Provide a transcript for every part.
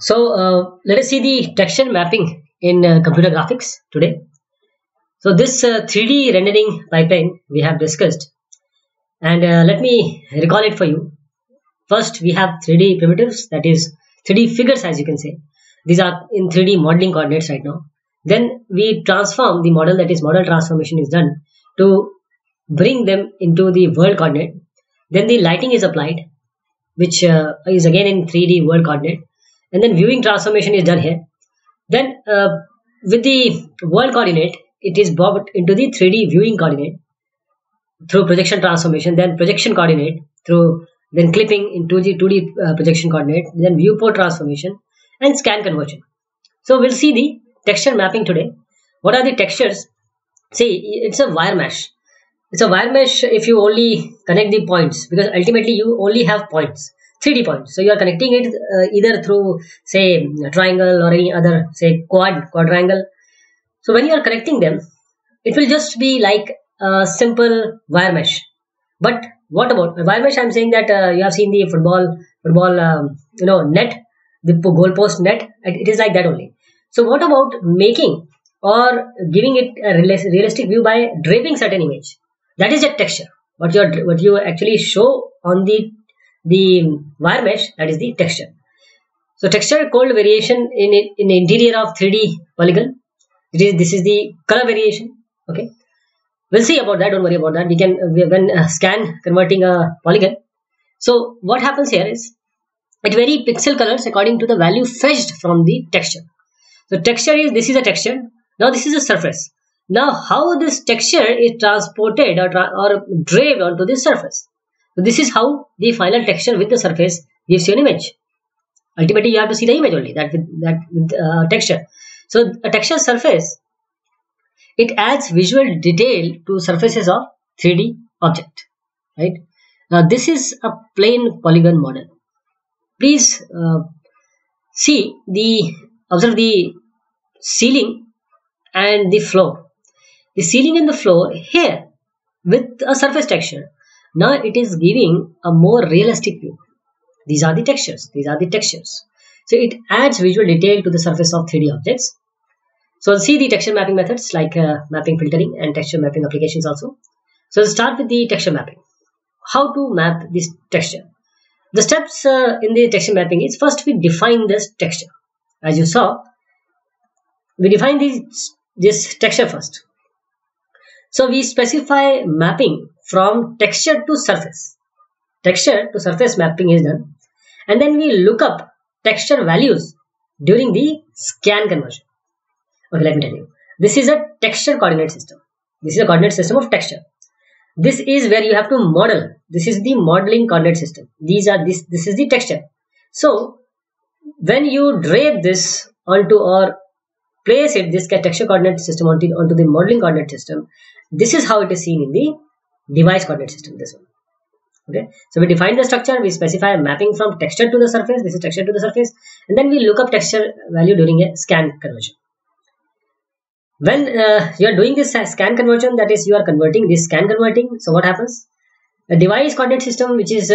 So let us see the texture mapping in computer graphics today. So this 3D rendering pipeline we have discussed, and let me recall it for you. First, we have 3D primitives, that is 3D figures, as you can say. These are in 3D modeling coordinates right now. Then we transform the model, that is model transformation is done to bring them into the world coordinate. Then the lighting is applied, which is again in 3D world coordinate. And then viewing transformation is done here. Then with the world coordinate, it is brought into the 3D viewing coordinate through projection transformation, then projection coordinate through then clipping into the 2D projection coordinate, then viewport transformation and scan conversion. So we'll see the texture mapping today. What are the textures? See, it's a wire mesh. It's a wire mesh if you only connect the points, because ultimately you only have points, 3D points. So you are connecting it either through, say, a triangle or any other, say, quadrangle. So when you are connecting them, it will just be like a simple wire mesh. But what about wire mesh? I'm saying that you have seen the football net, the goalpost net. It is like that only. So what about making or giving it a realistic view by draping certain image? That is the texture. What you actually show on the wire mesh, that is the texture. So texture called variation in the interior of 3D polygon. This is the color variation. Okay, we'll see about that. Don't worry about that. We can when scan converting a polygon. So what happens here is it varies pixel colors according to the value fetched from the texture. So texture is this is a texture. Now this is a surface. Now how this texture is transported or draped onto this surface. So this is how the final texture with the surface gives you an image. Ultimately, you have to see the image only with texture. So a texture surface, it adds visual detail to surfaces of 3D object, right? Now this is a plain polygon model. Please observe the ceiling and the floor. The ceiling and the floor here with a surface texture. Now it is giving a more realistic view. These are the textures. So it adds visual detail to the surface of 3D objects. So see the texture mapping methods like mapping filtering and texture mapping applications also. So we'll start with the texture mapping. How to map this texture? The steps in the texture mapping is first we define this texture. As you saw, we define this texture first. So we specify mapping from texture to surface. Texture to surface mapping is done. And then we look up texture values during the scan conversion. Okay, let me tell you. This is a texture coordinate system. This is a coordinate system of texture. This is where you have to model. This is the modeling coordinate system. This is the texture. So when you drape this onto or place it, this texture coordinate system onto the modeling coordinate system, this is how it is seen in the device coordinate system, this one. Okay, so we define the structure, we specify a mapping from texture to the surface, this is texture to the surface, and then we look up texture value during a scan conversion. When you are doing this scan conversion, that is you are converting this scan converting, so what happens? A device coordinate system which is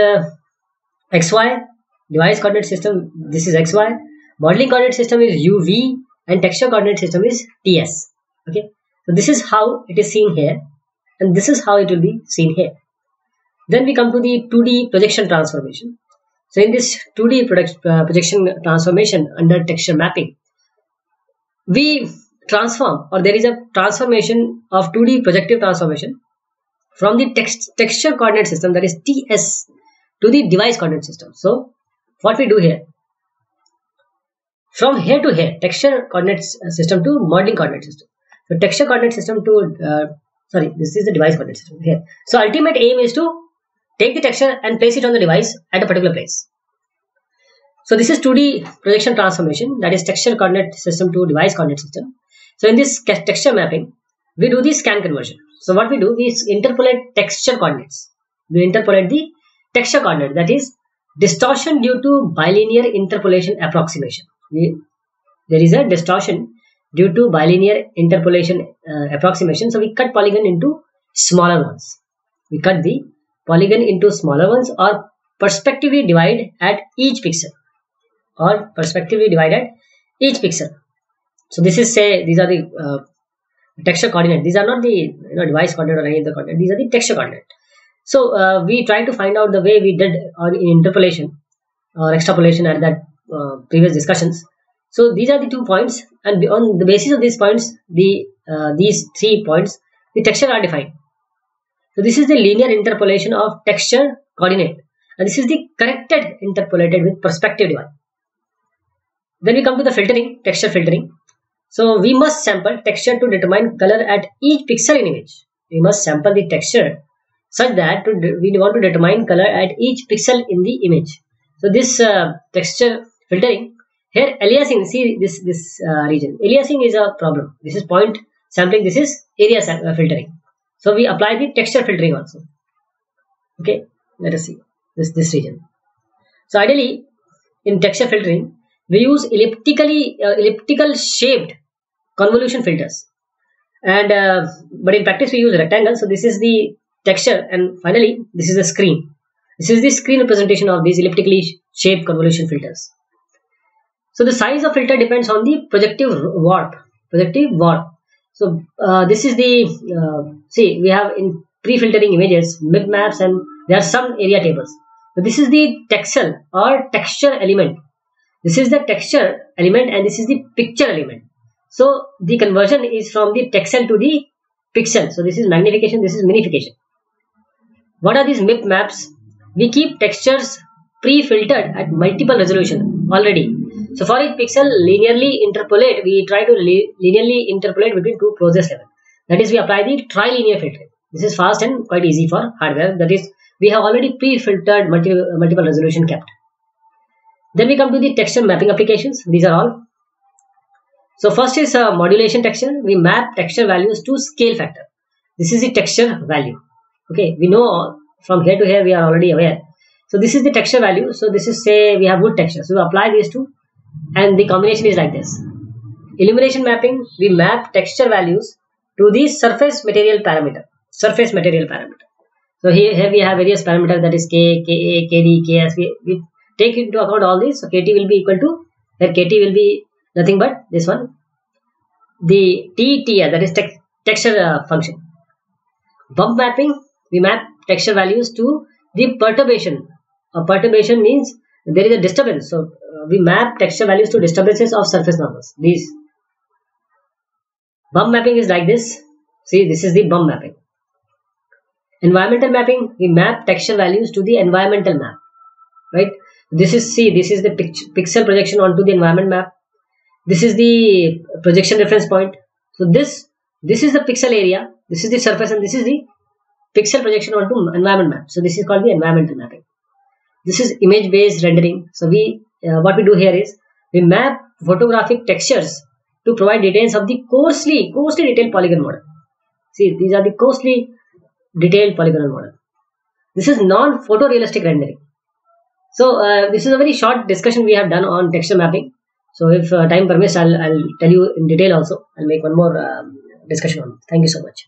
XY, device coordinate system, this is XY, modeling coordinate system is UV, and texture coordinate system is TS. Okay, so this is how it is seen here, and this is how it will be seen here. Then we come to the 2D projection transformation. So in this 2D projection transformation under texture mapping, we transform, or there is a transformation of 2D projective transformation from the texture coordinate system, that is TS, to the device coordinate system. So what we do here, from here to here, texture coordinate system to modeling coordinate system. So texture coordinate system to, this is the device coordinate system here. So ultimate aim is to take the texture and place it on the device at a particular place. So this is 2D projection transformation, that is texture coordinate system to device coordinate system. So in this texture mapping, we do the scan conversion. So what we do is interpolate texture coordinates. We interpolate the texture coordinate, that is distortion due to bilinear interpolation approximation. There is a distortion due to bilinear interpolation approximation. So we cut polygon into smaller ones. We cut the polygon into smaller ones or perspectively divide at each pixel. or perspectively divided each pixel. So this is, say, these are the texture coordinate. These are not the device coordinate or any other coordinate. These are the texture coordinate. So we try to find out the way we did on interpolation or extrapolation at that previous discussions. So these are the 2 points, and on the basis of these points, the these 3 points, the texture are defined. So this is the linear interpolation of texture coordinate, and this is the corrected interpolated with perspective divide. Then we come to the filtering, texture filtering. So we must sample texture to determine color at each pixel in image. We must sample the texture such that we want to determine color at each pixel in the image. So this texture filtering, here aliasing, see this region. Aliasing is a problem. This is point sampling, this is area filtering. So we apply the texture filtering also. Okay, let us see this region. So ideally in texture filtering, we use elliptical shaped convolution filters, and but in practice we use rectangles. So this is the texture, and finally this is the screen. This is the screen representation of these elliptically shaped convolution filters. So the size of filter depends on the projective warp. So this is the see, we have in pre-filtering images mid maps, and there are some area tables. So this is the texel or texture element. This is the texture element, and this is the picture element. So the conversion is from the texel to the pixel. So this is magnification, this is minification. What are these MIP maps? We keep textures pre-filtered at multiple resolution already. So for each pixel, linearly interpolate. We try to linearly interpolate between two closest levels. That is, we apply the trilinear filtering. This is fast and quite easy for hardware. That is, we have already pre-filtered multiple resolution kept. Then we come to the texture mapping applications. These are all. So first is modulation texture. We map texture values to scale factor. This is the texture value. Okay, we know from here to here, we are already aware. So this is the texture value. So this is, say, we have wood texture. So we apply these two, and the combination is like this. Illumination mapping, we map texture values to the surface material parameter. Surface material parameter. So here we have various parameters, that is K, KA, KD, KS. We take into account all these. So KT will be equal to, where KT will be nothing but this one, the TTR, that is texture function. Bump mapping, we map texture values to the perturbation. A perturbation means there is a disturbance. So we map texture values to disturbances of surface normals. These bump mapping is like this. See, this is the bump mapping. Environmental mapping, we map texture values to the environmental map. Right? This is, see, this is the pixel projection onto the environment map. This is the projection reference point. So this is the pixel area, this is the surface, and this is the pixel projection onto environment map. So this is called the environmental mapping. This is image based rendering. So we what we do here is we map photographic textures to provide details of the coarsely detailed polygon model. See, these are the coarsely detailed polygonal model. This is non-photorealistic rendering. So this is a very short discussion we have done on texture mapping. So if time permits, I'll tell you in detail also. I'll make one more discussion on it. Thank you so much.